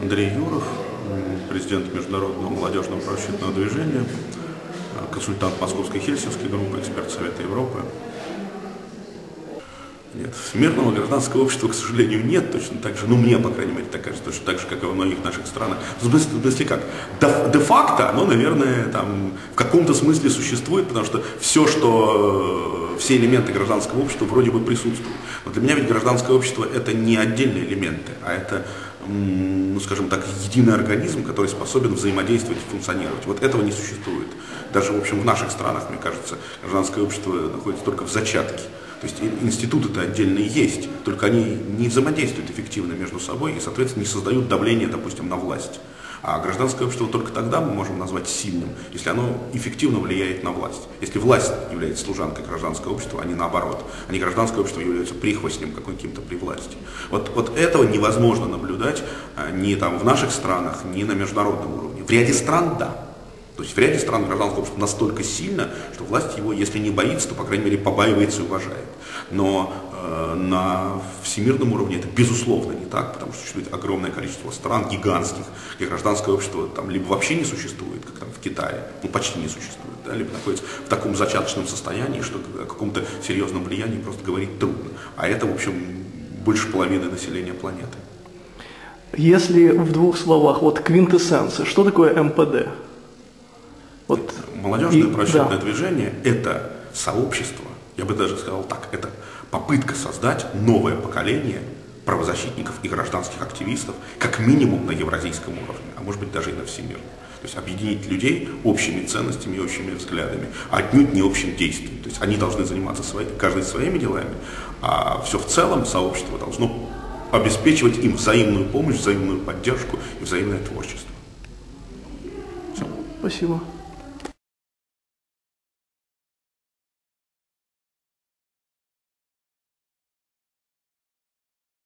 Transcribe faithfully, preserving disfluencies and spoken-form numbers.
Андрей Юров, президент Международного молодежного правозащитного движения, консультант Московской хельсинской группы, эксперт Совета Европы. Нет, мирного гражданского общества, к сожалению, нет точно так же, ну мне, по крайней мере, так кажется, точно так же, как и во многих наших странах. В смысле как? Де-факто оно, наверное, там, в каком-то смысле существует, потому что все, что, все элементы гражданского общества вроде бы присутствуют. Но для меня ведь гражданское общество – это не отдельные элементы, а это, ну, скажем так, единый организм, который способен взаимодействовать и функционировать. Вот этого не существует. Даже, в общем, в наших странах, мне кажется, гражданское общество находится только в зачатке. То есть институты-то отдельные есть, только они не взаимодействуют эффективно между собой и, соответственно, не создают давление, допустим, на власть. А гражданское общество только тогда мы можем назвать сильным, если оно эффективно влияет на власть. Если власть является служанкой гражданского общества, а не наоборот. А не гражданское общество является прихвостнем какой-то при власти. Вот, вот этого невозможно наблюдать ни там в наших странах, ни на международном уровне. В ряде стран – да. То есть в ряде стран гражданское общество настолько сильно, что власть его, если не боится, то, по крайней мере, побаивается и уважает. Но э, на всемирном уровне это, безусловно, не так, потому что существует огромное количество стран, гигантских, где гражданское общество там либо вообще не существует, как там в Китае, ну почти не существует, да, либо находится в таком зачаточном состоянии, что о каком-то серьезном влиянии просто говорить трудно. А это, в общем, больше половины населения планеты. Если в двух словах, вот квинтэссенция, что такое МПД? Вот. Молодежное правозащитное да. движение – это сообщество, я бы даже сказал так, это попытка создать новое поколение правозащитников и гражданских активистов, как минимум на евразийском уровне, а может быть даже и на всемирном. То есть объединить людей общими ценностями и общими взглядами, а отнюдь не общим действием. То есть они должны заниматься своими, каждый своими делами, а все в целом сообщество должно обеспечивать им взаимную помощь, взаимную поддержку и взаимное творчество. Все. Спасибо.